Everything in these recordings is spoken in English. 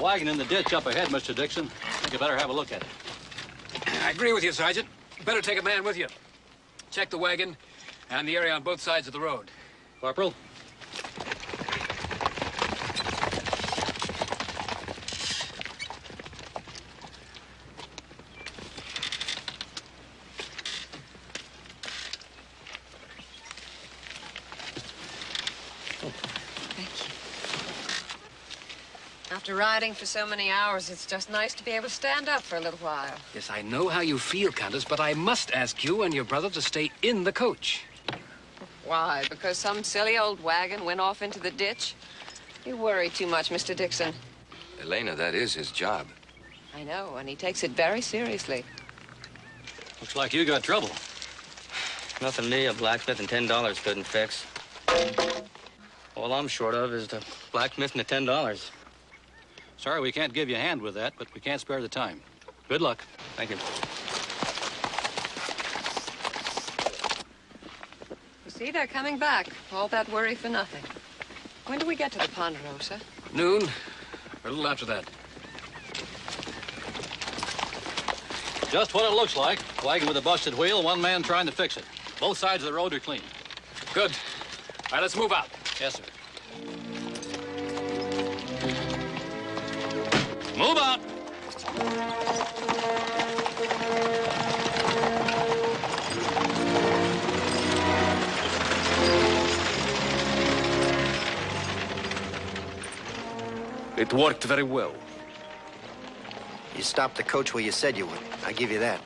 A wagon in the ditch up ahead, Mr. Dixon. I think you better have a look at it. I agree with you, Sergeant. Better take a man with you. Check the wagon and the area on both sides of the road. Corporal? After riding for so many hours, it's just nice to be able to stand up for a little while. Yes, I know how you feel, Countess, but I must ask you and your brother to stay in the coach. Why? Because some silly old wagon went off into the ditch? You worry too much, Mr. Dixon. Elena, that is his job. I know, and he takes it very seriously. Looks like you got trouble. Nothing me, a blacksmith, and $10 couldn't fix. All I'm short of is the blacksmith and the $10. Sorry, we can't give you a hand with that, but we can't spare the time. Good luck. Thank you. You see, they're coming back. All that worry for nothing. When do we get to the Ponderosa? Noon, or a little after that. Just what it looks like. Wagon with a busted wheel, one man trying to fix it. Both sides of the road are clean. Good. All right, let's move out. Yes, sir. Move out. It worked very well. You stopped the coach where you said you would. I give you that.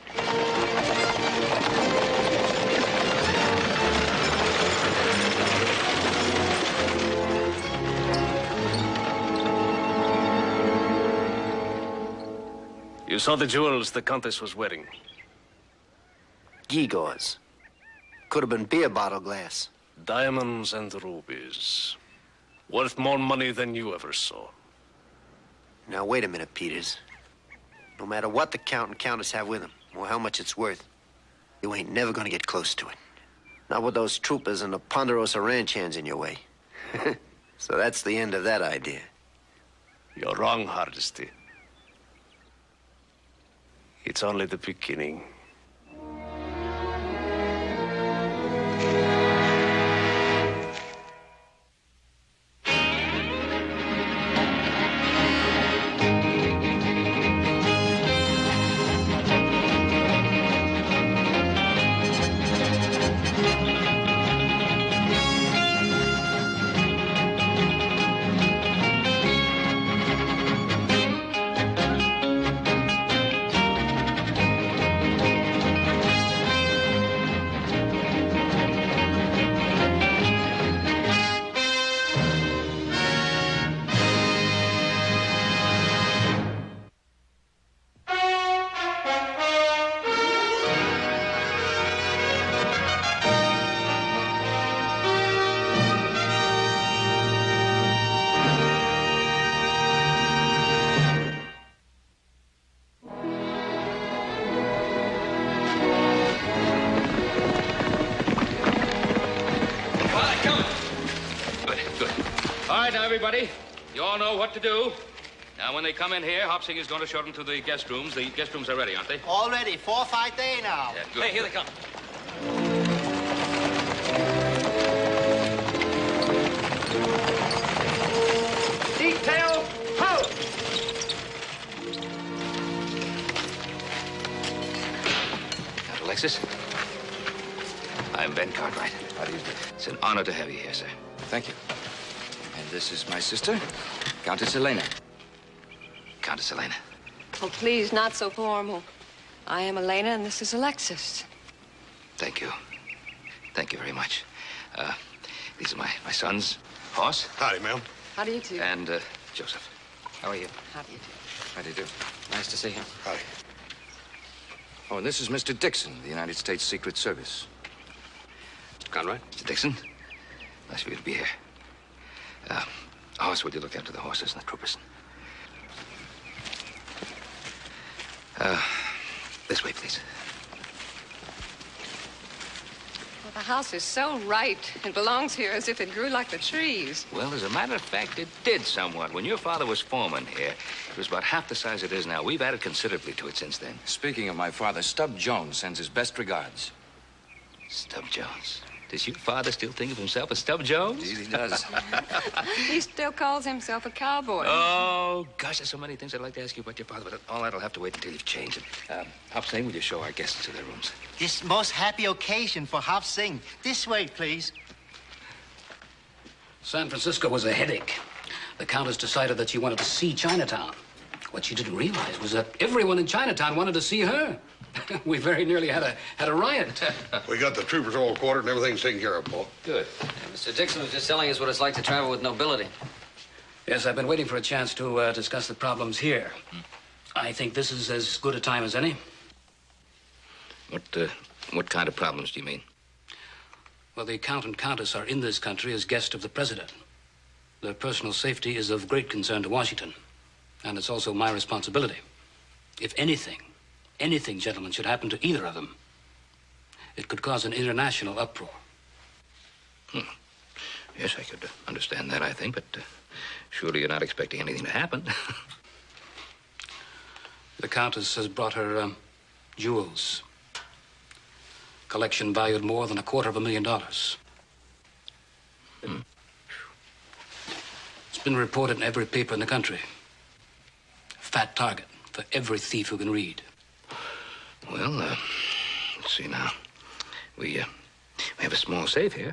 You saw the jewels the Countess was wearing. Gewgaws. Could have been beer bottle glass. Diamonds and rubies. Worth more money than you ever saw. Now, wait a minute, Peters. No matter what the Count and Countess have with them, or how much it's worth, you ain't never gonna get close to it. Not with those troopers and the Ponderosa ranch hands in your way. So that's the end of that idea. You're wrong, Hardesty. It's only the beginning. Everybody, you all know what to do. Now, when they come in here, Hop Sing is going to show them to the guest rooms. The guest rooms are ready, aren't they? All ready. Four-fight day now. Yeah, good. Hey, here they come. Detail, ho! Count Alexis, I'm Ben Cartwright. How do you do? It's an honor to have you here, sir. Thank you. This is my sister, Countess Elena. Countess Elena. Oh, please, not so formal. I am Elena, and this is Alexis. Thank you. Thank you very much. These are my sons, Hoss. Howdy, ma'am. How do you do? And Joseph. How are you? How do you do? How do you do? Nice to see him. Howdy. Oh, and this is Mr. Dixon, the United States Secret Service. Mr. Conrad. Mr. Dixon, nice of you to be here. Hoss, would you look after the horses and the troopers? This way, please. Well, The house is so right. It belongs here as if it grew like the trees. Well, as a matter of fact, it did somewhat. When your father was foreman here, it was about half the size it is now. We've added considerably to it since then. Speaking of my father, Stubb Jones sends his best regards. Stubb Jones. Does your father still think of himself as Stubb Jones? Indeed he does. He still calls himself a cowboy. Oh, gosh, there's so many things I'd like to ask you about your father, but all that'll have to wait until you've changed it. Hop Sing, will you show our guests to their rooms? This most happy occasion for Hop Sing. This way, please. San Francisco was a headache. The Countess decided that she wanted to see Chinatown. What she didn't realize was that everyone in Chinatown wanted to see her. We very nearly had a riot. We got the troopers all quartered and everything's taken care of, Paul. Good. Yeah, Mr. Dixon was just telling us what it's like to travel with nobility. Yes, I've been waiting for a chance to discuss the problems here. I think this is as good a time as any. What kind of problems do you mean? Well, the Count and Countess are in this country as guests of the President. Their personal safety is of great concern to Washington. And it's also my responsibility. If anything... anything, gentlemen, should happen to either of them, it could cause an international uproar. Yes, I could understand that, I think, but surely you're not expecting anything to happen. The Countess has brought her jewels. Collection valued more than $250,000. It's been reported in every paper in the country. Fat target for every thief who can read. Well, let's see now. We have a small safe here.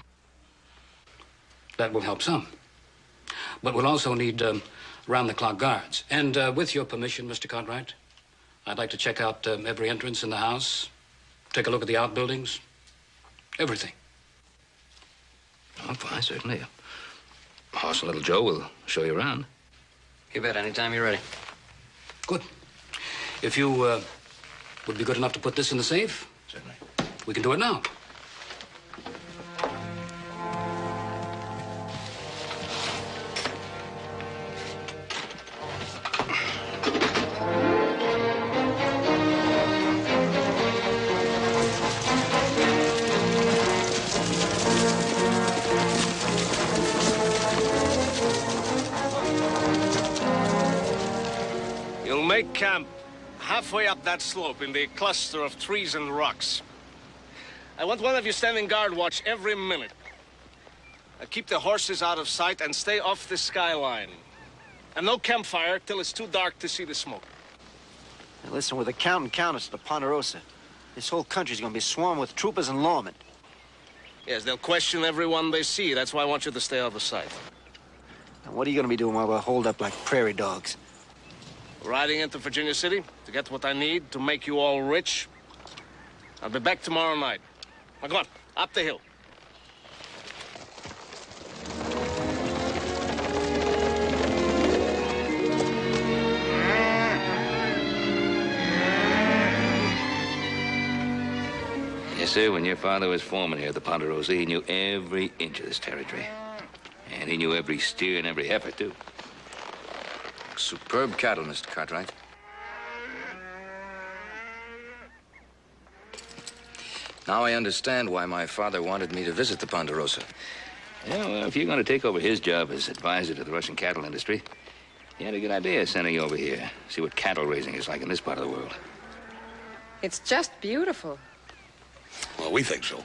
That will help some. But we'll also need round-the-clock guards. And with your permission, Mr. Cartwright, I'd like to check out every entrance in the house, take a look at the outbuildings, everything. Oh, fine, certainly. Hoss and Little Joe will show you around. You bet, anytime you're ready. Good. If you... would be good enough to put this in the safe? Certainly. We can do it now. You'll make camp halfway up that slope in the cluster of trees and rocks. I want one of you standing guard watch every minute. Now keep the horses out of sight and stay off the skyline. And no campfire till it's too dark to see the smoke. Now listen, with the Count and Countess of the Ponderosa, this whole country's gonna be swarmed with troopers and lawmen. Yes, they'll question everyone they see. That's why I want you to stay out of sight. Now what are you gonna be doing while we're holed up like prairie dogs? Riding into Virginia City to get what I need to make you all rich. I'll be back tomorrow night. Now, go on, up the hill. Yes, sir, when your father was foreman here at the Ponderosa, he knew every inch of this territory. And he knew every steer and every heifer, too. Superb cattle, Mr. Cartwright. Now I understand why my father wanted me to visit the Ponderosa. Yeah, well, if you're going to take over his job as advisor to the Russian cattle industry, he had a good idea sending you over here, see what cattle raising is like in this part of the world. It's just beautiful. Well, we think so.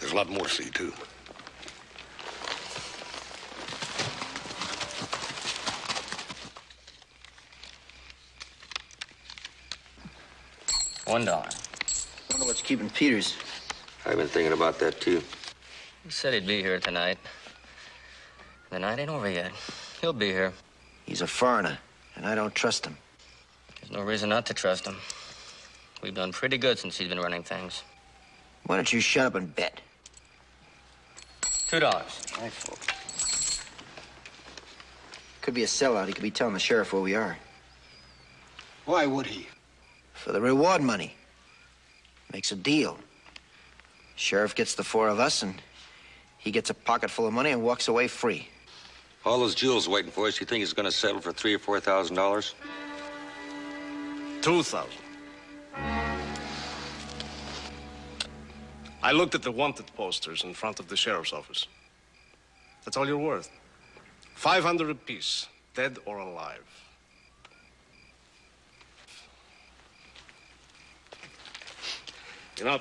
There's a lot more to see, too. $1. I wonder what's keeping Peters. I've been thinking about that, too. He said he'd be here tonight. The night ain't over yet. He'll be here. He's a foreigner, and I don't trust him. There's no reason not to trust him. We've done pretty good since he's been running things. Why don't you shut up and bet? $2. My fault. Could be a sellout. He could be telling the sheriff where we are. Why would he? For the reward money. Makes a deal. Sheriff gets the four of us, and he gets a pocket full of money and walks away free. All those jewels waiting for us, you think he's gonna settle for $3,000 or $4,000? $2,000. I looked at the wanted posters in front of the sheriff's office. That's all you're worth. 500 apiece, dead or alive. You know,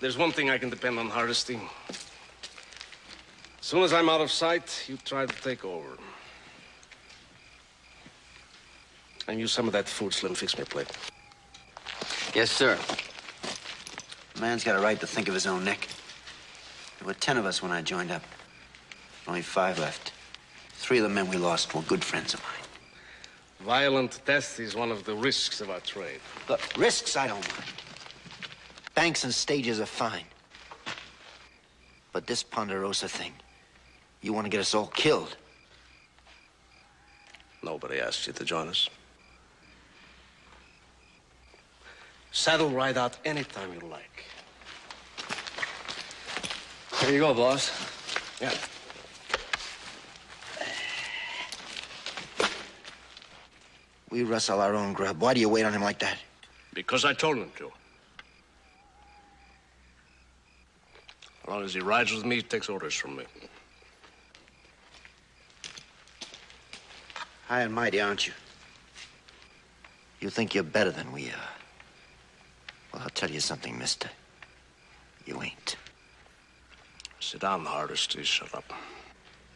there's one thing I can depend on, Hardesty. As soon as I'm out of sight, you try to take over. And use some of that food, Slim. Fix me a plate. Yes, sir. A man's got a right to think of his own neck. There were 10 of us when I joined up. Only 5 left. 3 of the men we lost were good friends of mine. Violent death is one of the risks of our trade. Look, risks I don't mind. Banks and stages are fine. But this Ponderosa thing, you want to get us all killed. Nobody asked you to join us. Saddle ride out anytime you like. Here you go, boss. Yeah. We rustle our own grub. Why do you wait on him like that? Because I told him to. As long as he rides with me, he takes orders from me. High and mighty, aren't you? You think you're better than we are. Well, I'll tell you something, mister. You ain't. Sit down, Hardesty. Shut up.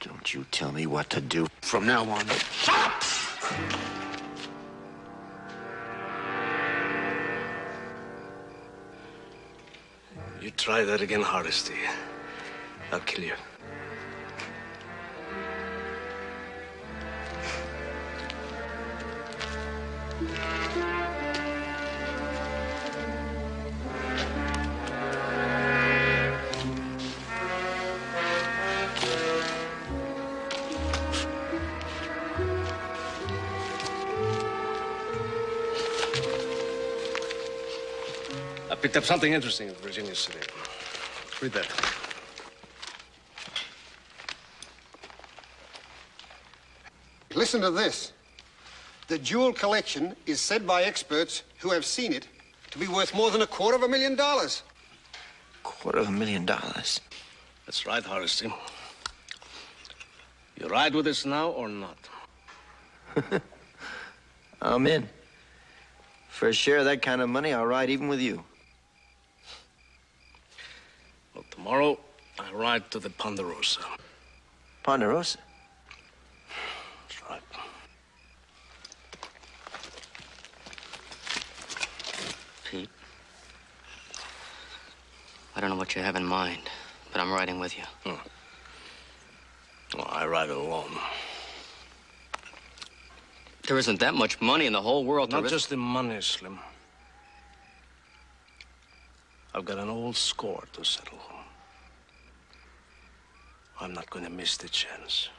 Don't you tell me what to do from now on. Shut up! You try that again, Hardesty. I'll kill you. Picked up something interesting in Virginia City. Read that. Listen to this. The jewel collection is said by experts who have seen it to be worth more than $250,000. $250,000? That's right, Hardesty. You ride with us now or not? I'm in. For a share of that kind of money, I'll ride even with you. Tomorrow, I ride to the Ponderosa. Ponderosa? That's right. Pete, I don't know what you have in mind, but I'm riding with you. Hmm. Well, I ride alone. There isn't that much money in the whole world. Not just the money, Slim. I've got an old score to settle. I'm not going to miss the chance.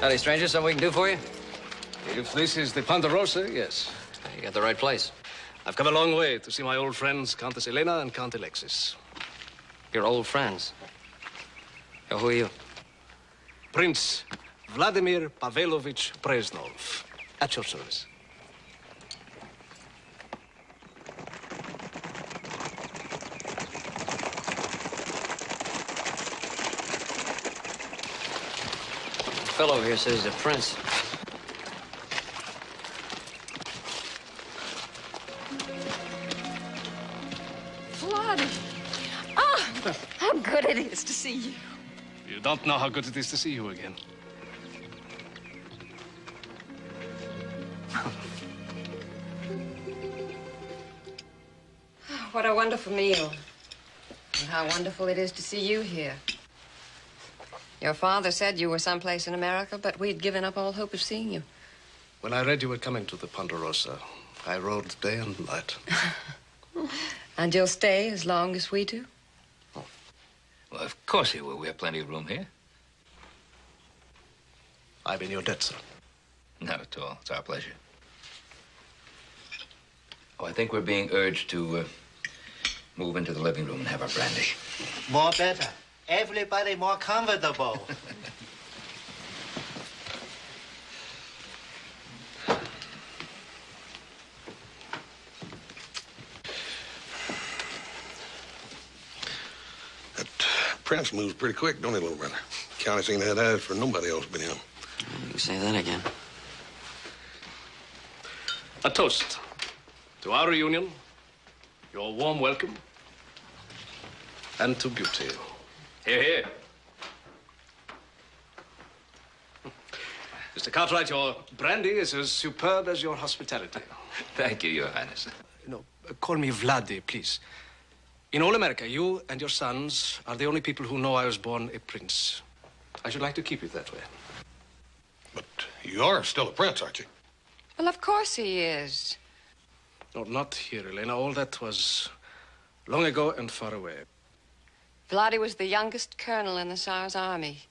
Howdy, stranger. Something we can do for you? If this is the Ponderosa, yes. You got the right place. I've come a long way to see my old friends, Countess Elena and Count Alexis. Your old friends? Who are you? Prince Vladimir Pavelovich Preznov, at your service. The fellow over here says he's a prince. It is to see you. You don't know how good it is to see you again. What a wonderful meal. And how wonderful it is to see you here. Your father said you were someplace in America, but we'd given up all hope of seeing you. When I read you were coming to the Ponderosa, I rode day and night. And you'll stay as long as we do? Well, of course you will. We have plenty of room here. I'm in your debt, sir. Not at all. It's our pleasure. Oh, I think we're being urged to Move into the living room and have a brandy. More better. Everybody more comfortable. That prince moves pretty quick, don't he, little brother? Countess ain't had eyes for nobody else but him. You can say that again. A toast to our reunion, your warm welcome, and to beauty. Hear, hear. Mr. Cartwright, your brandy is as superb as your hospitality. Thank you, Your Highness. No, call me Vladdy, please. In all America, you and your sons are the only people who know I was born a prince. I should like to keep it that way. But you are still a prince, aren't you? Well, of course he is. No, not here, Elena. All that was long ago and far away. Vladi was the youngest colonel in the Tsar's army.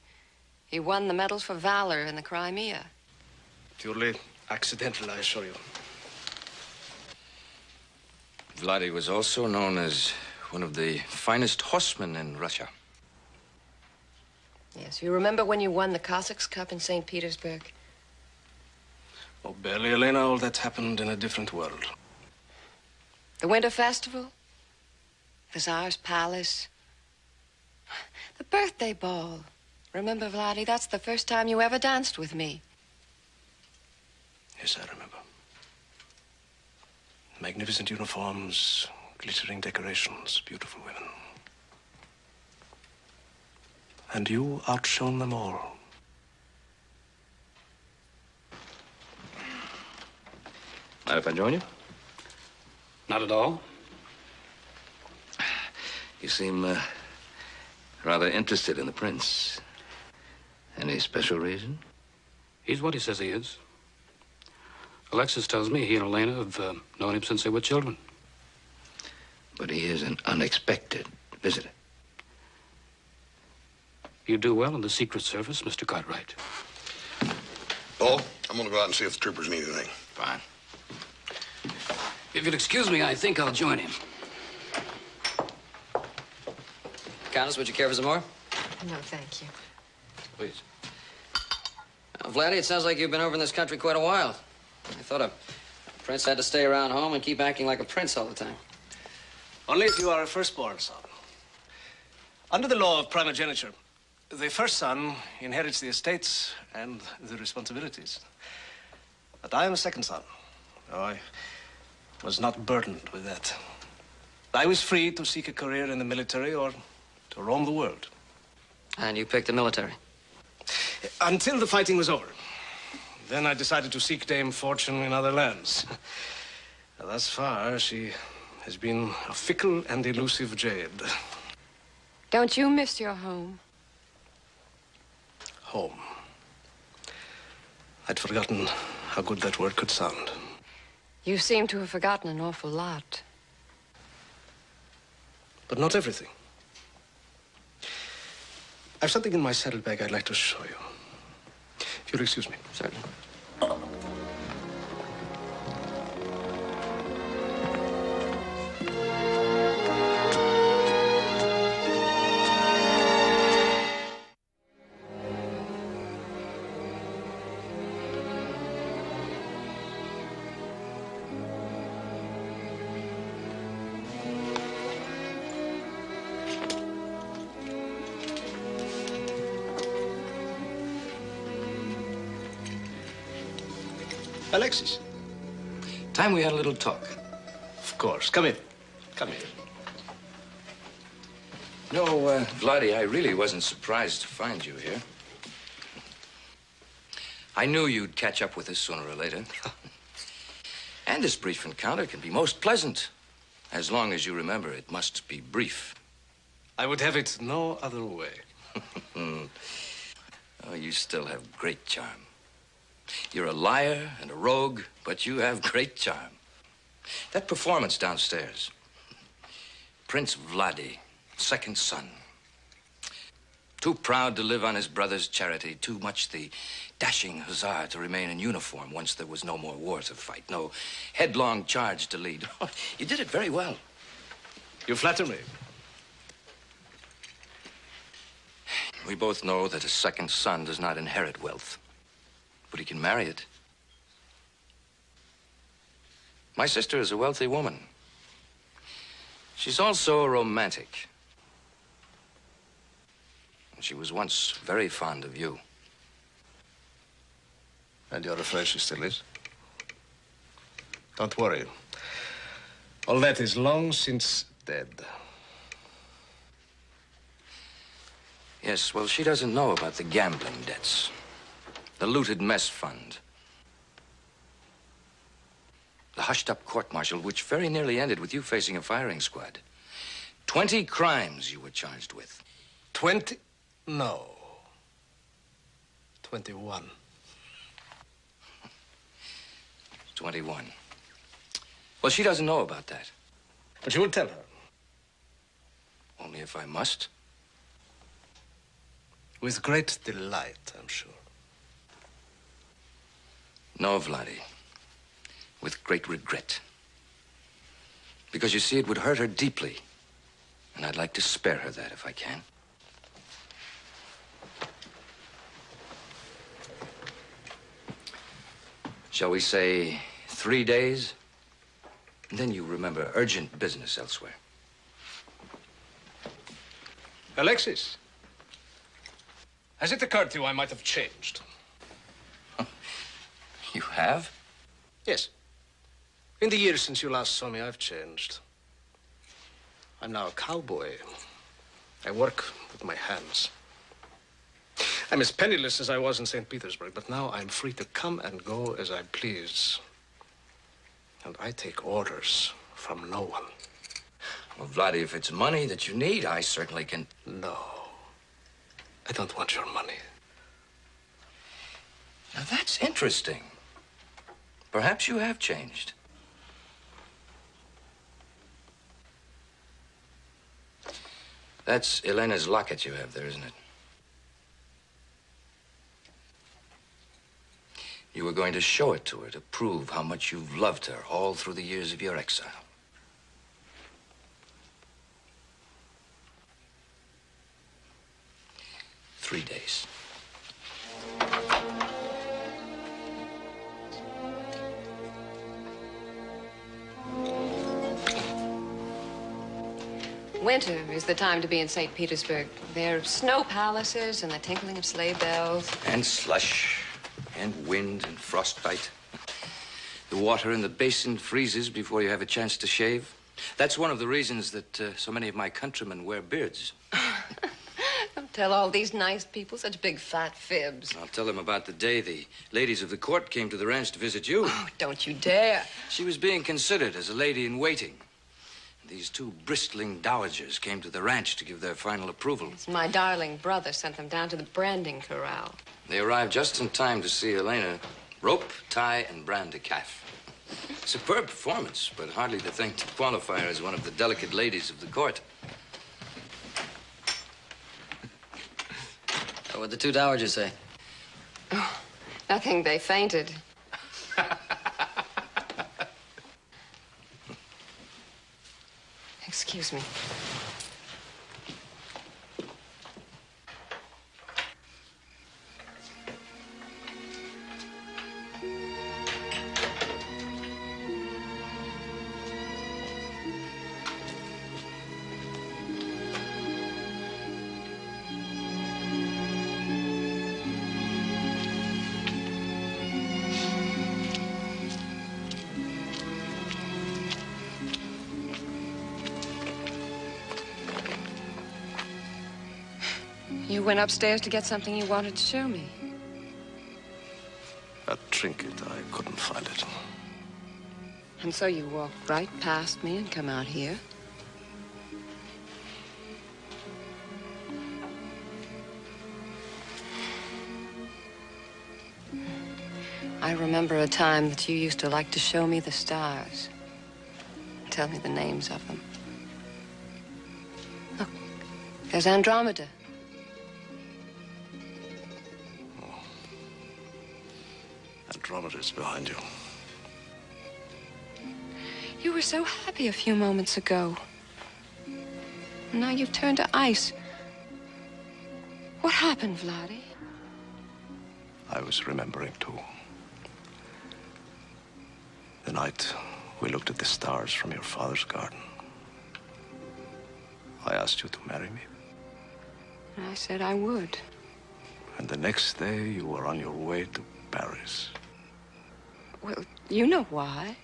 He won the medals for valor in the Crimea. Purely accidental, I assure you. Vladi was also known as one of the finest horsemen in Russia. Yes, you remember when you won the Cossacks Cup in St. Petersburg? Oh, barely, Elena. All that happened in a different world. The Winter Festival, the Tsar's Palace, the Birthday Ball. Remember, Vladdy, that's the first time you ever danced with me. Yes, I remember. Magnificent uniforms, glittering decorations, beautiful women. And you outshone them all. Mind if I join you? Not at all. You seem rather interested in the prince. Any special reason? He's what he says he is. Alexis tells me he and Elena have known him since they were children. But he is an unexpected visitor. You do well in the Secret Service, Mr. Cartwright. Paul, I'm going to go out and see if the troopers need anything. Fine. If you'll excuse me, I think I'll join him. Countess, would you care for some more? No, thank you. Please. Now, Vladdy, it sounds like you've been over in this country quite a while. I thought a prince had to stay around home and keep acting like a prince all the time. Only if you are a firstborn son. Under the law of primogeniture, the first son inherits the estates and the responsibilities. But I am a second son. Oh, I was not burdened with that. I was free to seek a career in the military or to roam the world. And you picked the military? Until the fighting was over. Then I decided to seek Dame Fortune in other lands. Thus far, she has been a fickle and elusive jade. Don't you miss your home? Home. I'd forgotten how good that word could sound. You seem to have forgotten an awful lot. But not everything. I've something in my saddlebag I'd like to show you. If you'll excuse me. Certainly. Alexis. Time we had a little talk. Of course. Come in. Come in. No, Vladdy, I really wasn't surprised to find you here. I knew you'd catch up with us sooner or later. And this brief encounter can be most pleasant. As long as you remember, it must be brief. I would have it no other way. Oh, you still have great charm. You're a liar and a rogue, but you have great charm. That performance downstairs. Prince Vladdy, second son. Too proud to live on his brother's charity, too much the dashing hussar to remain in uniform once there was no more war to fight, no headlong charge to lead. You did it very well. You flatter me. We both know that a second son does not inherit wealth, but he can marry it. My sister is a wealthy woman. She's also romantic. And she was once very fond of you. And you're afraid she still is? Don't worry. All that is long since dead. Yes, well, she doesn't know about the gambling debts, the looted mess fund, the hushed-up court-martial, which very nearly ended with you facing a firing squad. 20 crimes you were charged with. 20? No. 21. 21. Well, she doesn't know about that. But you will tell her. Only if I must. With great delight, I'm sure. No, Vladdy. With great regret. Because, you see, it would hurt her deeply. And I'd like to spare her that if I can. Shall we say 3 days? And then you remember urgent business elsewhere. Alexis, has it occurred to you I might have changed? You have? Yes. In the years since you last saw me, I've changed. I'm now a cowboy. I work with my hands. I'm as penniless as I was in St. Petersburg, but now I'm free to come and go as I please. And I take orders from no one. Well, Vladdy, if it's money that you need, I certainly can... No. I don't want your money. Now, that's interesting. Perhaps you have changed. That's Elena's locket you have there, isn't it? You were going to show it to her to prove how much you've loved her all through the years of your exile. Three days. Winter is the time to be in St. Petersburg. There are snow palaces and the tinkling of sleigh bells. And slush. And wind and frostbite. The water in the basin freezes before you have a chance to shave. That's one of the reasons that so many of my countrymen wear beards. Don't tell all these nice people such big fat fibs. I'll tell them about the day the ladies of the court came to the ranch to visit you. Oh, don't you dare. She was being considered as a lady in waiting. These two bristling dowagers came to the ranch to give their final approval. Yes, my darling brother sent them down to the branding corral. They arrived just in time to see Elena rope, tie, and brand a calf. Superb performance, but hardly the thing to qualify her as one of the delicate ladies of the court. What'd the two dowagers say? Oh, nothing. They fainted. Excuse me. You went upstairs to get something you wanted to show me. A trinket. I couldn't find it. And so you walked right past me and come out here? I remember a time that you used to like to show me the stars. Tell me the names of them. Look, there's Andromeda. Andromeda is behind you. You were so happy a few moments ago. Now you've turned to ice. What happened, Vladdy? I was remembering, too. The night we looked at the stars from your father's garden. I asked you to marry me. And I said I would. And the next day, you were on your way to Paris. Well, you know why.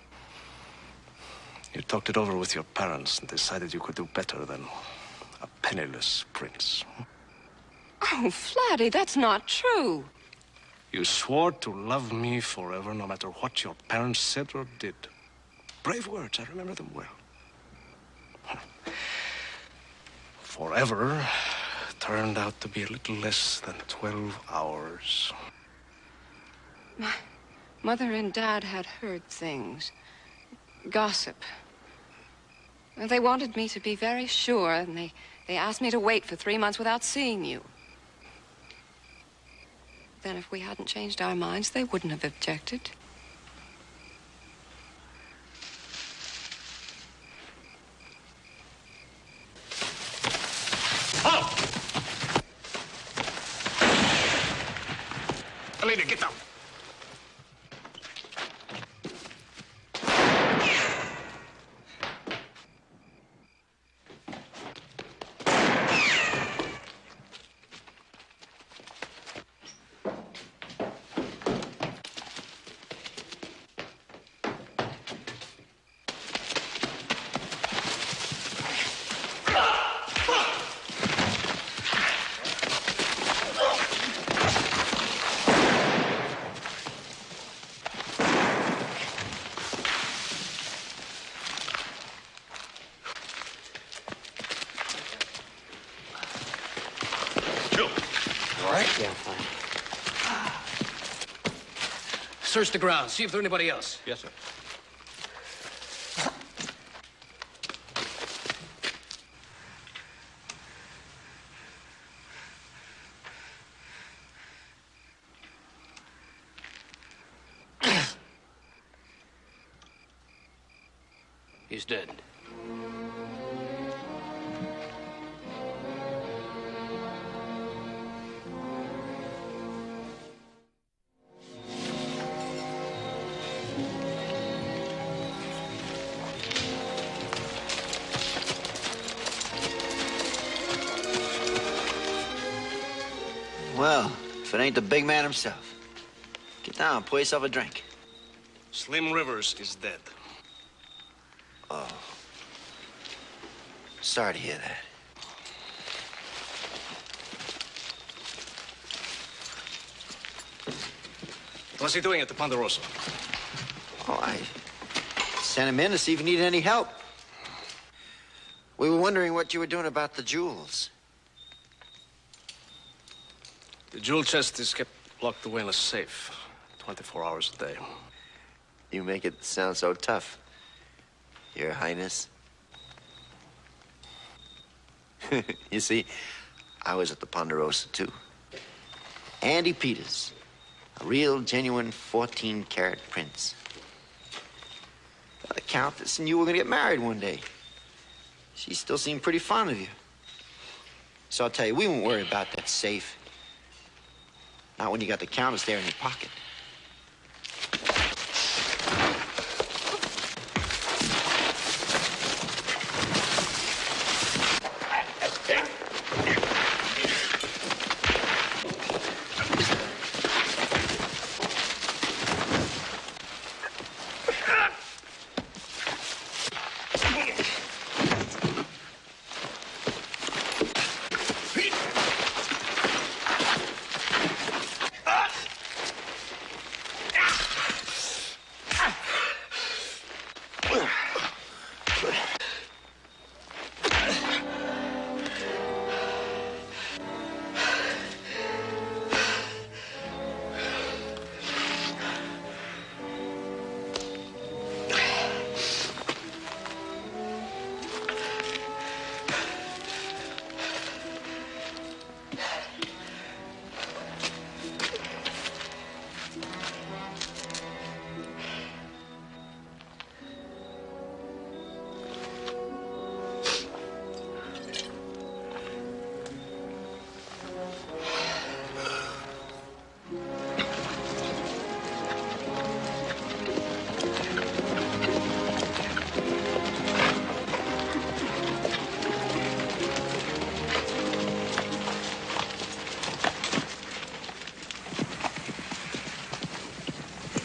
You talked it over with your parents and decided you could do better than a penniless prince. Oh, Vladdy, that's not true. You swore to love me forever, no matter what your parents said or did. Brave words, I remember them well. Forever turned out to be a little less than 12 hours. My mother and dad had heard things. Gossip. They wanted me to be very sure, and they asked me to wait for 3 months without seeing you. Then if we hadn't changed our minds, they wouldn't have objected. Elena, get down. Search the grounds. See if there's anybody else. Yes, sir. He's dead. It ain't the big man himself. Get down, pour yourself a drink. Slim Rivers is dead. Oh. Sorry to hear that. What's he doing at the Ponderosa? Oh, I sent him in to see if he needed any help. We were wondering what you were doing about the jewels. The jewel chest is kept locked away in a safe, 24 hours a day. You make it sound so tough, Your Highness. You see, I was at the Ponderosa, too. Andy Peters, a real, genuine 14-carat prince. The Countess and you were going to get married one day. She still seemed pretty fond of you. So I'll tell you, we won't worry about that safe. Not when you got the Countess there in your pocket.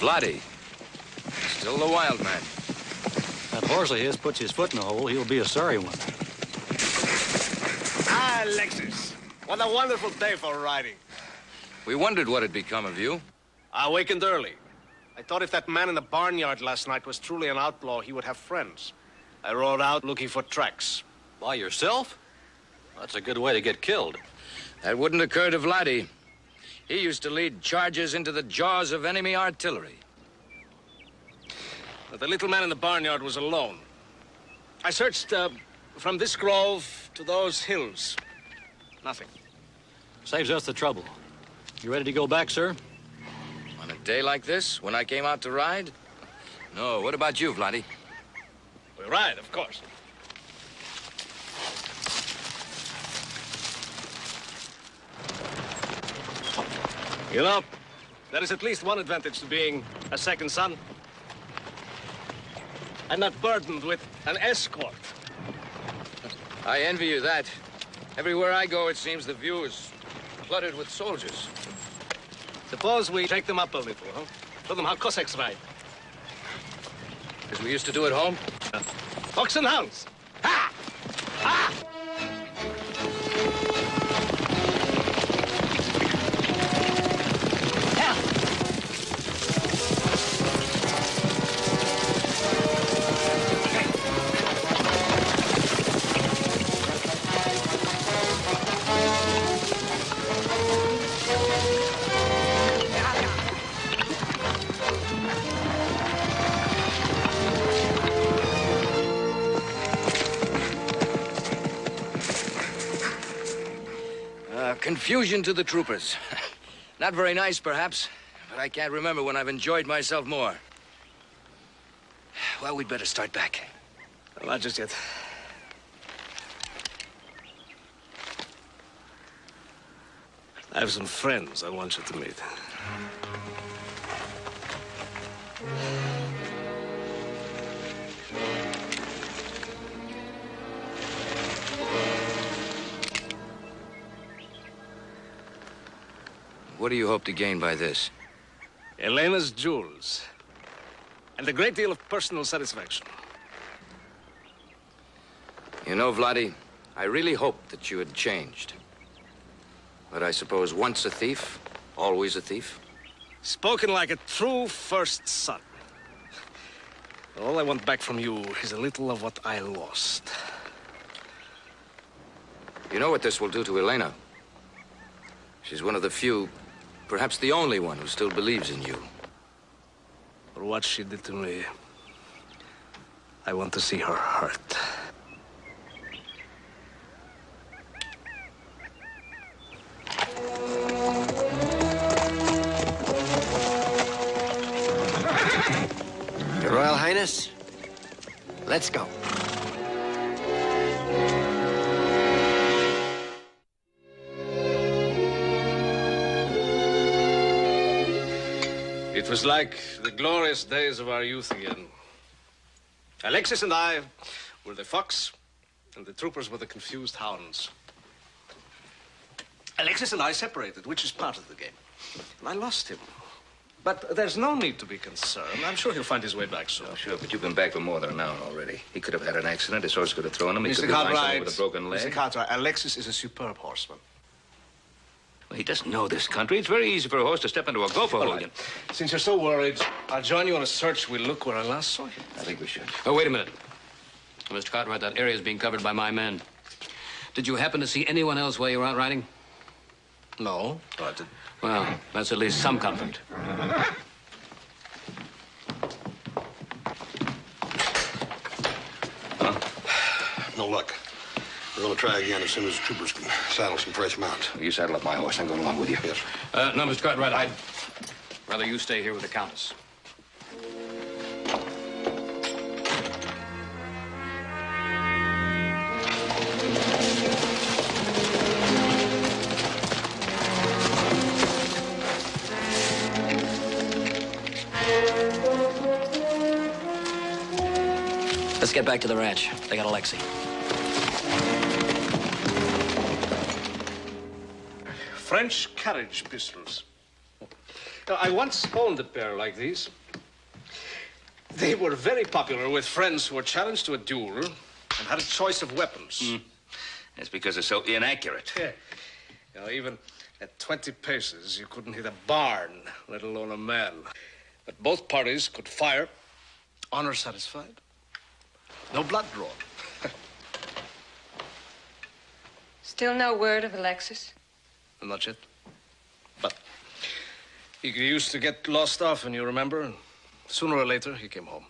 Vladdy, still the wild man. That horse of his puts his foot in the hole, he'll be a sorry one. Ah, Alexis, what a wonderful day for riding. We wondered what had become of you. I awakened early. I thought if that man in the barnyard last night was truly an outlaw, he would have friends. I rode out looking for tracks. By yourself? That's a good way to get killed. That wouldn't occur to Vladdy. He used to lead charges into the jaws of enemy artillery. But the little man in the barnyard was alone. I searched from this grove to those hills. Nothing. Saves us the trouble. You ready to go back, sir? On a day like this, when I came out to ride? No, what about you, Vladdy? We ride, of course. You know, there is at least one advantage to being a second son. I'm not burdened with an escort. I envy you that. Everywhere I go, it seems the view is cluttered with soldiers. Suppose we shake them up a little, huh? Show them how Cossacks ride. As we used to do at home? Ox and hounds! Ha! Ha! Confusion to the troopers. Not very nice, perhaps, but I can't remember when I've enjoyed myself more. Well, we'd better start back. Not just yet. I have some friends I want you to meet. What do you hope to gain by this? Elena's jewels. And a great deal of personal satisfaction. You know, Vladdy, I really hoped that you had changed. But I suppose once a thief, always a thief. Spoken like a true first son. All I want back from you is a little of what I lost. You know what this will do to Elena? She's one of the few... perhaps the only one who still believes in you. For what she did to me, I want to see her hurt. Your Royal Highness, let's go. It was like the glorious days of our youth again. Alexis and I were the fox, and the troopers were the confused hounds. Alexis and I separated, which is part of the game. And I lost him. But there's no need to be concerned. I'm sure he'll find his way back soon. Oh, sure, but you've been back for more than an hour already. He could have had an accident. His horse could have thrown him. He could have been lying with a broken leg. Mr. Cartwright, Alexis is a superb horseman. He doesn't know this country. It's very easy for a horse to step into a gopher hole again. Since you're so worried, I'll join you on a search. We'll look where I last saw him. I think we should. Oh, wait a minute. Mr. Cartwright, that area is being covered by my men. Did you happen to see anyone else while you were out riding? No, I didn't. Well, that's at least some comfort. Huh? No luck. We're going to try again as soon as the troopers can saddle some fresh mounts. You saddle up my horse. I'm going along with you. Yes. No, Mr. Cartwright, I'd rather you stay here with the Countess. Let's get back to the ranch. They got Alexei. French carriage pistols. I once owned a pair like these. They were very popular with friends who were challenged to a duel and had a choice of weapons. Mm. That's because they're so inaccurate. Yeah. You know, even at 20 paces, you couldn't hit a barn, let alone a man. But both parties could fire, honor satisfied, no blood drawn. Still no word of Alexis? Not yet. But he used to get lost often, you remember? And sooner or later, he came home.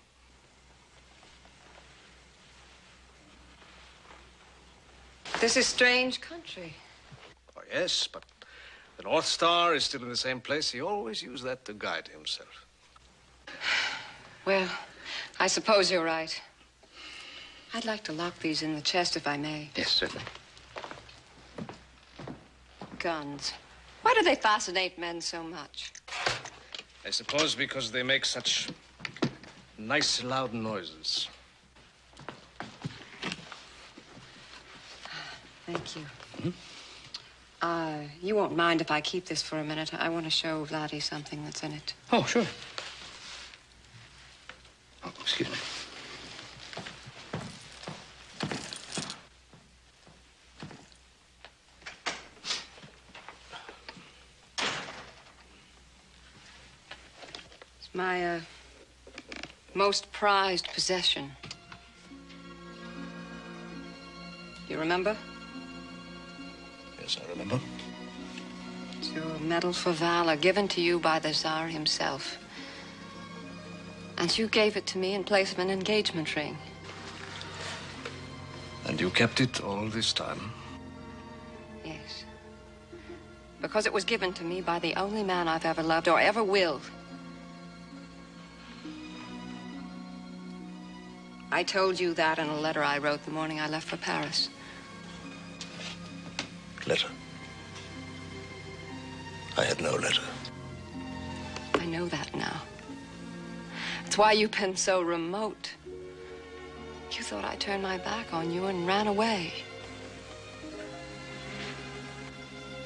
This is a strange country. Oh, yes, but the North Star is still in the same place. He always used that to guide himself. Well, I suppose you're right. I'd like to lock these in the chest, if I may. Yes, certainly. Guns. Why do they fascinate men so much? I suppose because they make such nice, loud noises. Thank you. Mm-hmm. You won't mind if I keep this for a minute. I want to show Vladdy something that's in it. Oh, sure. Oh, excuse me. It's my most prized possession. You remember? Yes, I remember. It's your medal for valor, given to you by the Tsar himself. And you gave it to me in place of an engagement ring. And you kept it all this time? Yes. Because it was given to me by the only man I've ever loved or ever will. I told you that in a letter I wrote the morning I left for Paris. Letter? I had no letter. I know that now. That's why you've been so remote. You thought I turned my back on you and ran away.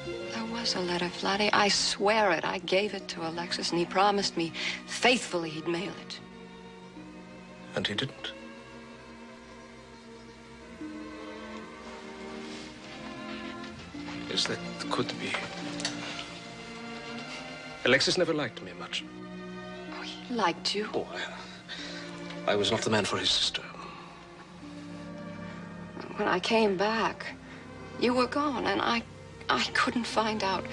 There was a letter, Vladdy. I swear it. I gave it to Alexis, and he promised me faithfully he'd mail it. And he didn't? Yes, that could be. Alexis never liked me much. Oh, he liked you? Oh, I was not the man for his sister. When I came back, you were gone, and I couldn't find out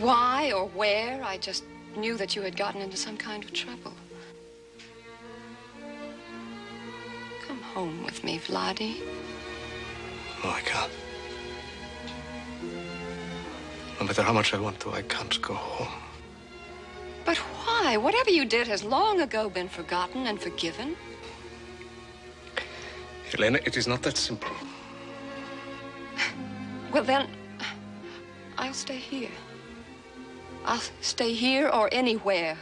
why or where. I just knew that you had gotten into some kind of trouble. Come home with me, Vladdy. No, I can't. No matter how much I want to, I can't go home. But why? Whatever you did has long ago been forgotten and forgiven. Elena, it is not that simple. Well, then, I'll stay here. I'll stay here or anywhere.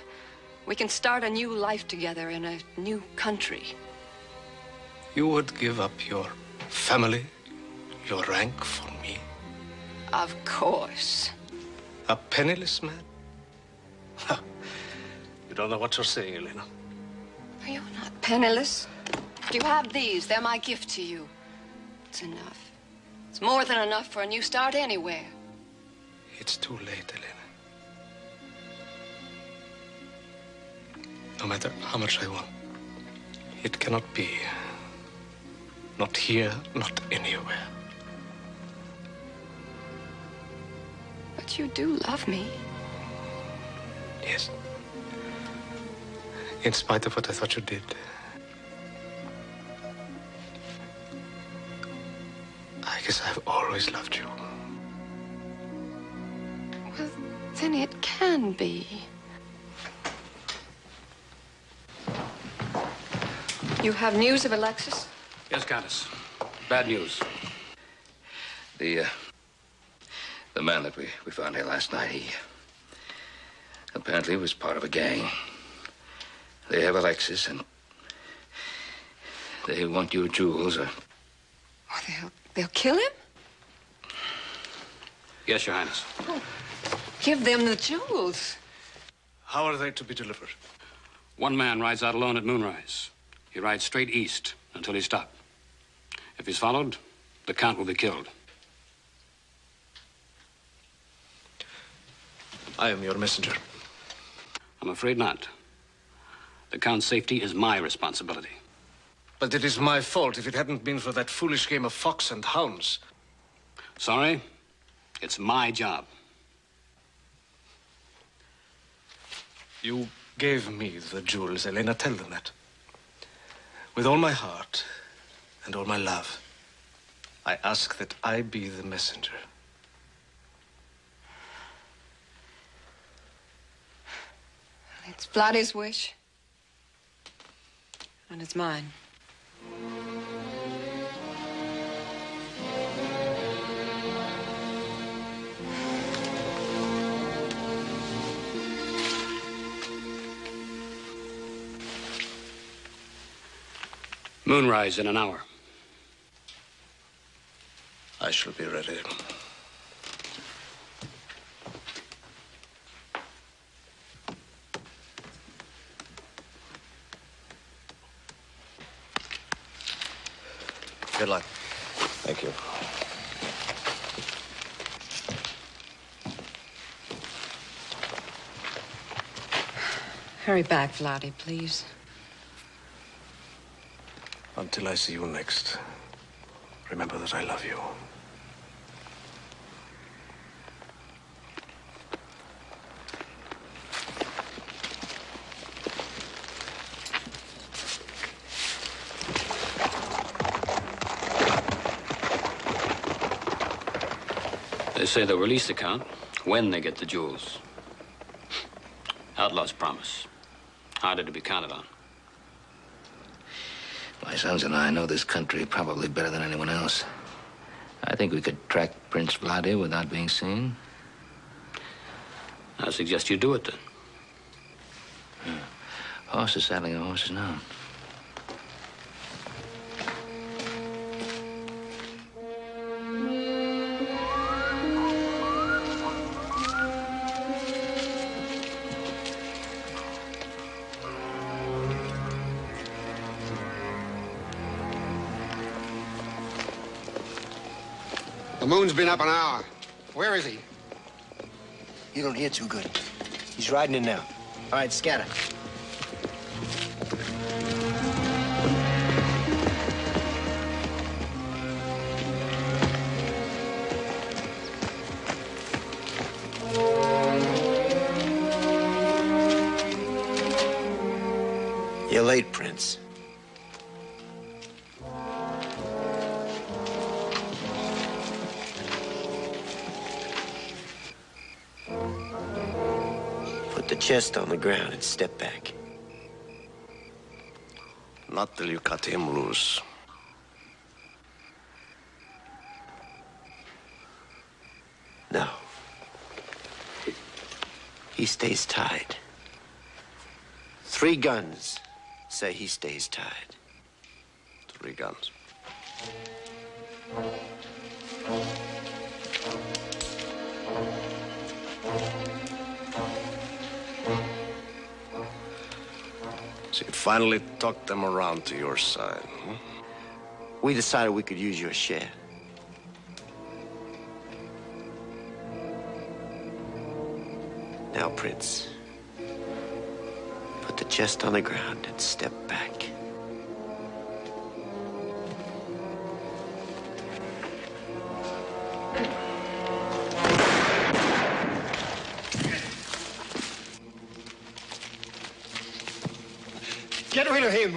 We can start a new life together in a new country. You would give up your family, your rank for me? Of course. A penniless man? You don't know what you're saying, Elena. You're not penniless. You have these. They're my gift to you. It's enough. It's more than enough for a new start anywhere. It's too late, Elena. No matter how much I want, it cannot be. Not here, not anywhere. But you do love me. Yes. In spite of what I thought you did. I guess I've always loved you. Well, then it can be. You have news of Alexis? Yes, Countess. Bad news. The man that we found here last night, he apparently was part of a gang. They have Alexis, and they want your jewels, or... Oh, they'll kill him? Yes, Your Highness. Oh, give them the jewels. How are they to be delivered? One man rides out alone at moonrise. He rides straight east until he's stopped. If he's followed, the Count will be killed. I am your messenger. I'm afraid not. The Count's safety is my responsibility. But it is my fault if it hadn't been for that foolish game of fox and hounds. Sorry, it's my job. You gave me the jewels, Elena. Tell them that. With all my heart and all my love, I ask that I be the messenger. It's Vladdy's wish, and it's mine. Moonrise in an hour. I shall be ready. Good luck. Thank you. Hurry back, Vladdy, please. Until I see you next, remember that I love you. They say they'll release the Count when they get the jewels. Outlaw's promise. Harder to be counted on. My sons and I know this country probably better than anyone else. I think we could track Prince Vladimir without being seen. I suggest you do it, then. Yeah. Hoss is saddling our horses now. Moon's been up an hour. Where is he? You don't hear too good. He's riding in now. All right, scatter. You're late, Prince. Chest on the ground and step back. Not till you cut him loose. No. He stays tied. Three guns say he stays tied. Three guns. So you finally talked them around to your side, huh? We decided we could use your share. Now, Prince, put the chest on the ground and step back. Get rid of him.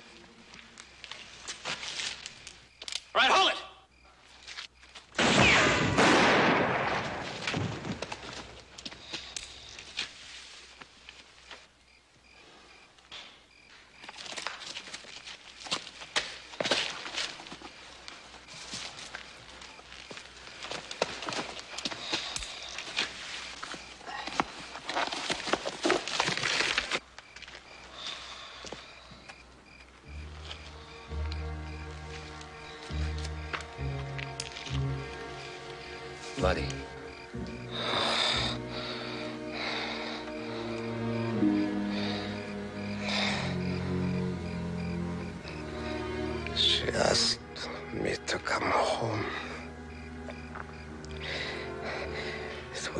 All right, hold it. Buddy.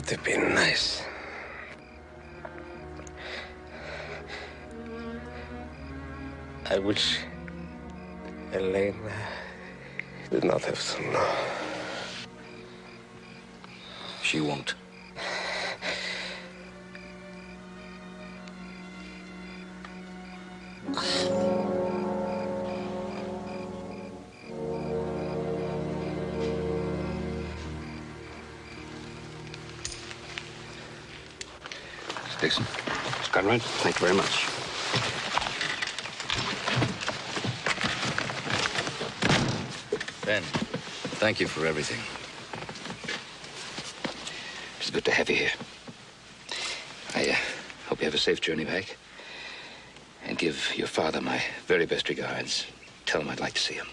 Would have been nice. I wish Elena did not have to know. She won't. Dixon. Miss Cartwright, thank you very much. Ben, thank you for everything. It's good to have you here. I hope you have a safe journey back. And give your father my very best regards. Tell him I'd like to see him.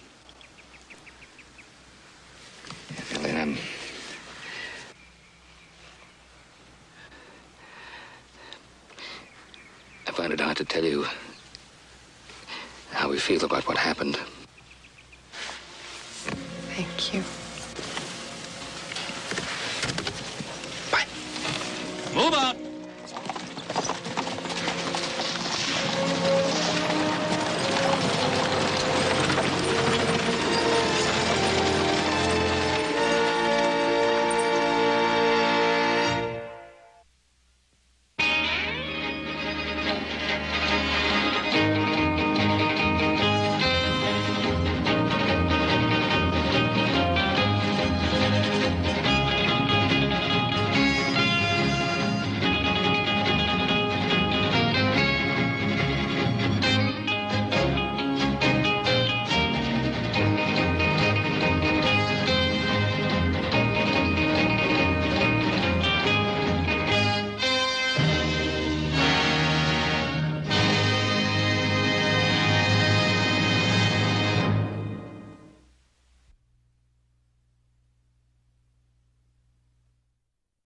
And then I'm... I find it hard to tell you how we feel about what happened. Thank you.